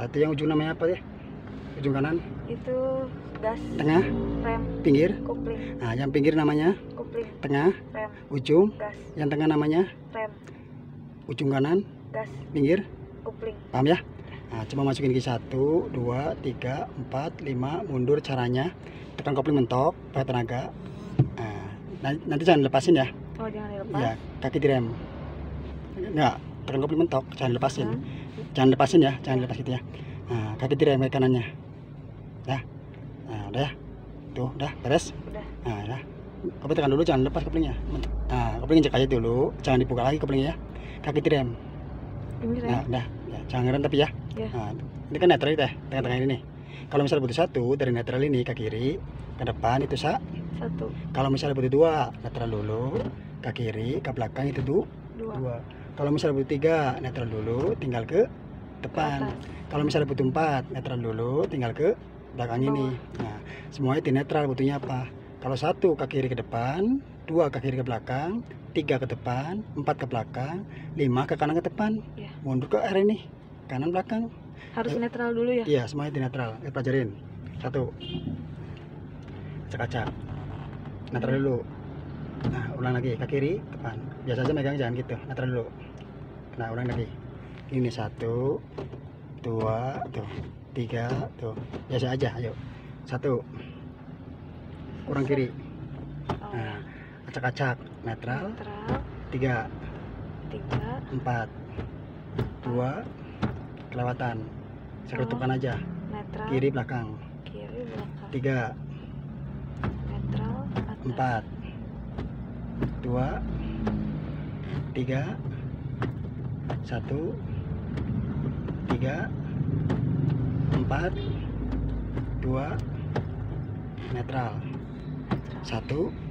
Berarti yang ujung namanya apa ya? Ujung kanan? Itu gas. Tengah? Rem. Pinggir? Kopling. Nah, yang pinggir namanya? Kopling. Tengah? Rem. Ujung? Gas. Yang tengah namanya? Rem. Ujung kanan? Gas. Pinggir? Kopling. Paham ya? Nah, coba masukin ke 1, 2, 3, 4, 5, mundur caranya. Tekan kopling mentok, pakai tenaga. Nah, nanti jangan lepasin ya. Oh, jangan dilepas. Ya, kaki direm. Enggak, tekan kopling mentok, jangan lepasin. Jangan lepasin ya, jangan lepas gitu ya. Nah, kaki direm ke kanannya. Ya. Nah, udah ya. Tuh, udah beres. Udah. Nah, ya. Kopling tekan dulu, jangan lepas koplingnya. Nah, kopling injek aja dulu, jangan dibuka lagi koplingnya ya. Kaki direm. Nah, udah. Jangan ngerem tapi ya. Ya. Nah, ini kan netral ya, tengah-tengah ini nih. Kalau misalnya butuh 1 dari netral ini ke kiri, ke depan itu 1. Kalau misalnya butuh 2, netral dulu, ke kiri, ke belakang itu 2. Kalau misalnya butuh 3, netral dulu, tinggal ke depan. Kalau misalnya butuh 4, netral dulu, tinggal ke belakang ini. Nah, semuanya di netral butuhnya apa? Kalau 1 ke kiri ke depan, 2 ke kiri ke belakang, 3 ke depan, 4 ke belakang, 5 ke kanan ke depan. Ya. Mundur ke arah ini. Kanan belakang harus netral dulu ya. Iya, semuanya di netral. Kita pelajarin 1, acak-acak netral dulu. Nah, ulang lagi ke kiri depan, biasa aja megang, jangan gitu, netral dulu. Nah, ulang lagi ini 1, 2 tuh, 3 tuh, biasa aja. Ayo 1 kurang kiri. Nah, acak-acak netral, 3, 4, 2 kelewatan, sekutupkan aja. Netral. Kiri belakang. Kiri belakang. 3. Netral. 4. 2. 3. 1. 3. 4. 2. Netral. 1.